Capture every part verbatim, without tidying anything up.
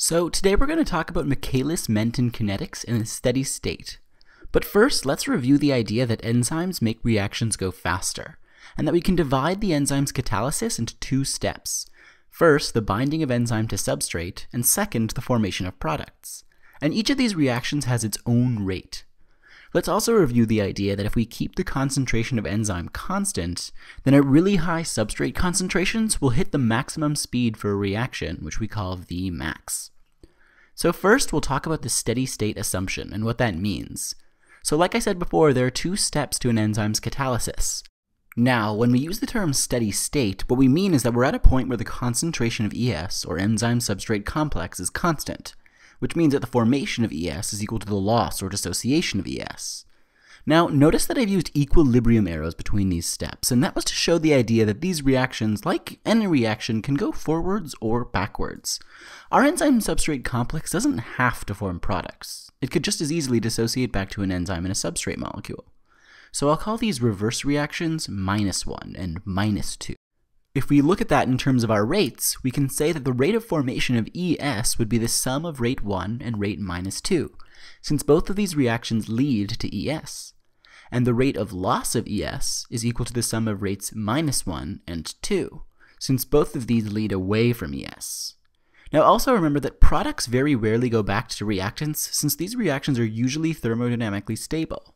So today we're going to talk about Michaelis-Menten kinetics in a steady state. But first, let's review the idea that enzymes make reactions go faster, and that we can divide the enzyme's catalysis into two steps. First, the binding of enzyme to substrate, and second, the formation of products. And each of these reactions has its own rate. Let's also review the idea that if we keep the concentration of enzyme constant, then at really high substrate concentrations we'll hit the maximum speed for a reaction, which we call Vmax. So first we'll talk about the steady state assumption and what that means. So like I said before, there are two steps to an enzyme's catalysis. Now, when we use the term steady state, what we mean is that we're at a point where the concentration of E S, or enzyme substrate complex, is constant, which means that the formation of E S is equal to the loss or dissociation of E S. Now, notice that I've used equilibrium arrows between these steps, and that was to show the idea that these reactions, like any reaction, can go forwards or backwards. Our enzyme substrate complex doesn't have to form products. It could just as easily dissociate back to an enzyme and a substrate molecule. So I'll call these reverse reactions minus one and minus two. If we look at that in terms of our rates, we can say that the rate of formation of E S would be the sum of rate one and rate minus two, since both of these reactions lead to E S. And the rate of loss of E S is equal to the sum of rates minus one and two, since both of these lead away from E S. Now also remember that products very rarely go back to reactants, since these reactions are usually thermodynamically stable.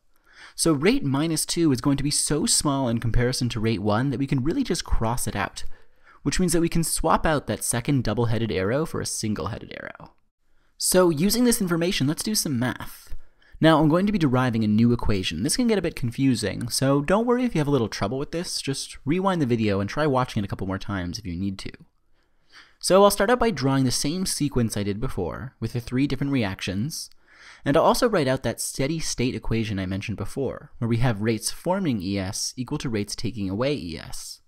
So rate minus two is going to be so small in comparison to rate one that we can really just cross it out, which means that we can swap out that second double-headed arrow for a single-headed arrow. So using this information, let's do some math. Now I'm going to be deriving a new equation. This can get a bit confusing, so don't worry if you have a little trouble with this. Just rewind the video and try watching it a couple more times if you need to. So I'll start out by drawing the same sequence I did before, with the three different reactions. And I'll also write out that steady state equation I mentioned before, where we have rates forming E S equal to rates taking away E S.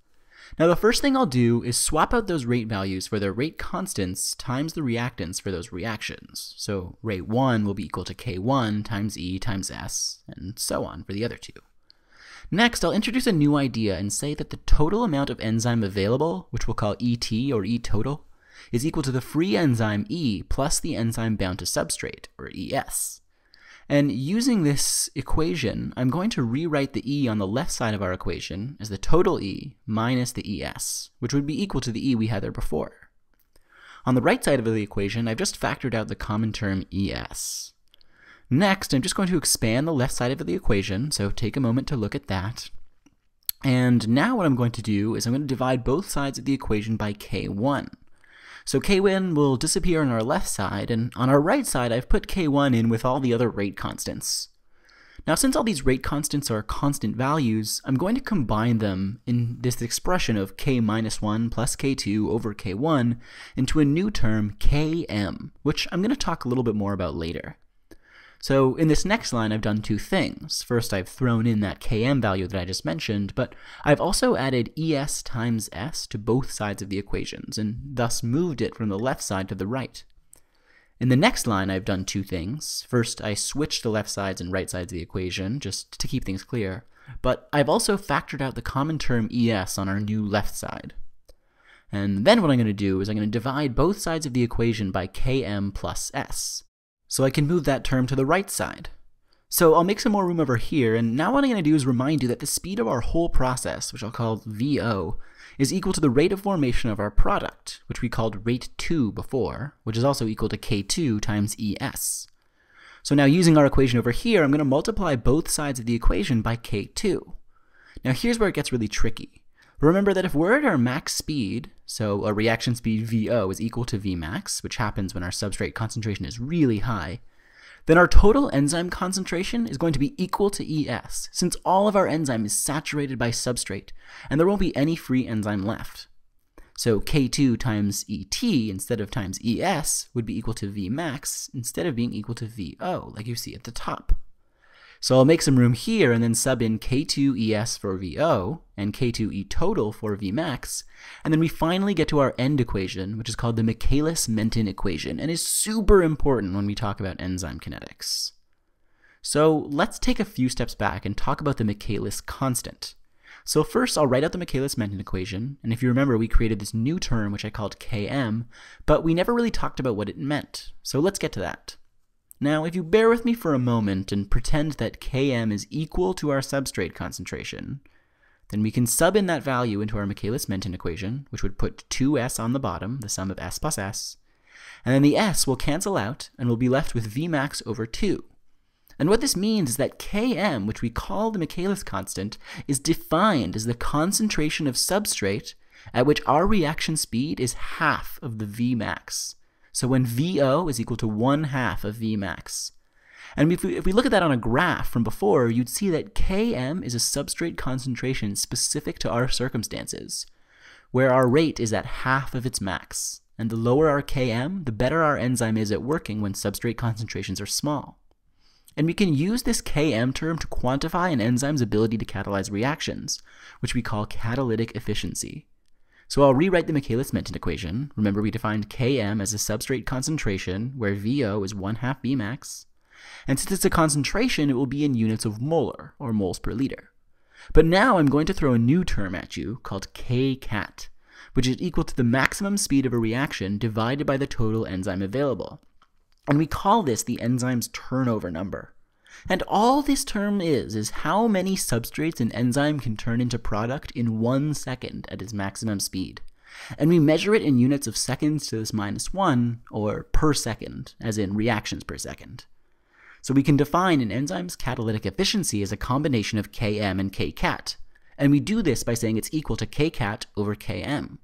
Now the first thing I'll do is swap out those rate values for their rate constants times the reactants for those reactions. So rate one will be equal to K one times E times S, and so on for the other two. Next, I'll introduce a new idea and say that the total amount of enzyme available, which we'll call E T or E total, is equal to the free enzyme E plus the enzyme bound to substrate, or E S. And using this equation, I'm going to rewrite the E on the left side of our equation as the total E minus the E S, which would be equal to the E we had there before. On the right side of the equation, I've just factored out the common term E S. Next, I'm just going to expand the left side of the equation, so take a moment to look at that. And now what I'm going to do is I'm going to divide both sides of the equation by K one. So K one will disappear on our left side, and on our right side I've put K one in with all the other rate constants. Now since all these rate constants are constant values, I'm going to combine them in this expression of K minus one plus K two over K one into a new term, Km, which I'm going to talk a little bit more about later. So in this next line I've done two things. First, I've thrown in that Km value that I just mentioned, but I've also added E S times S to both sides of the equations, and thus moved it from the left side to the right. In the next line I've done two things. First, I switched the left sides and right sides of the equation, just to keep things clear, but I've also factored out the common term E S on our new left side. And then what I'm going to do is I'm going to divide both sides of the equation by Km plus S. So I can move that term to the right side. So I'll make some more room over here, and now what I'm going to do is remind you that the speed of our whole process, which I'll call V O, is equal to the rate of formation of our product, which we called rate two before, which is also equal to K two times E S. So now using our equation over here, I'm going to multiply both sides of the equation by K two. Now here's where it gets really tricky. Remember that if we're at our max speed, so a reaction speed V O is equal to Vmax, which happens when our substrate concentration is really high, then our total enzyme concentration is going to be equal to E S, since all of our enzyme is saturated by substrate, and there won't be any free enzyme left. So K two times E T instead of times E S would be equal to Vmax instead of being equal to V O, like you see at the top. So I'll make some room here and then sub in K two E S for V O and K two E total for Vmax, and then we finally get to our end equation, which is called the Michaelis-Menten equation and is super important when we talk about enzyme kinetics. So let's take a few steps back and talk about the Michaelis constant. So first, I'll write out the Michaelis-Menten equation, and if you remember, we created this new term which I called Km, but we never really talked about what it meant. So let's get to that. Now, if you bear with me for a moment and pretend that Km is equal to our substrate concentration, then we can sub in that value into our Michaelis-Menten equation, which would put two s on the bottom, the sum of s plus s, and then the s will cancel out and we'll be left with Vmax over two. And what this means is that Km, which we call the Michaelis constant, is defined as the concentration of substrate at which our reaction speed is half of the Vmax. So when V O is equal to one half of Vmax. And if we, if we look at that on a graph from before, you'd see that Km is a substrate concentration specific to our circumstances, where our rate is at half of its max. And the lower our Km, the better our enzyme is at working when substrate concentrations are small. And we can use this Km term to quantify an enzyme's ability to catalyze reactions, which we call catalytic efficiency. So I'll rewrite the Michaelis-Menten equation. Remember, we defined Km as a substrate concentration where V O is one half Vmax. And since it's a concentration, it will be in units of molar, or moles per liter. But now I'm going to throw a new term at you called Kcat, which is equal to the maximum speed of a reaction divided by the total enzyme available. And we call this the enzyme's turnover number. And all this term is, is how many substrates an enzyme can turn into product in one second at its maximum speed. And we measure it in units of seconds to this minus one, or per second, as in reactions per second. So we can define an enzyme's catalytic efficiency as a combination of Km and Kcat. And we do this by saying it's equal to Kcat over Km.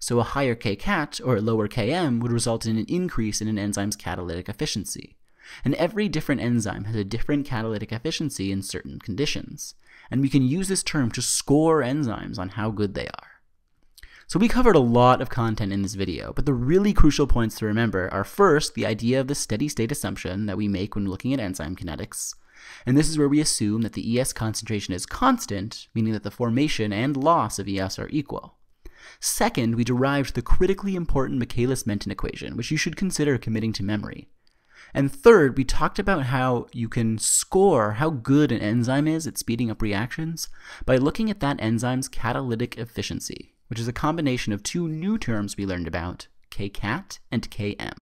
So a higher Kcat, or a lower Km, would result in an increase in an enzyme's catalytic efficiency. And every different enzyme has a different catalytic efficiency in certain conditions. And we can use this term to score enzymes on how good they are. So we covered a lot of content in this video, but the really crucial points to remember are first, the idea of the steady state assumption that we make when looking at enzyme kinetics. And this is where we assume that the E S concentration is constant, meaning that the formation and loss of E S are equal. Second, we derived the critically important Michaelis-Menten equation, which you should consider committing to memory. And third, we talked about how you can score how good an enzyme is at speeding up reactions by looking at that enzyme's catalytic efficiency, which is a combination of two new terms we learned about, Kcat and Km.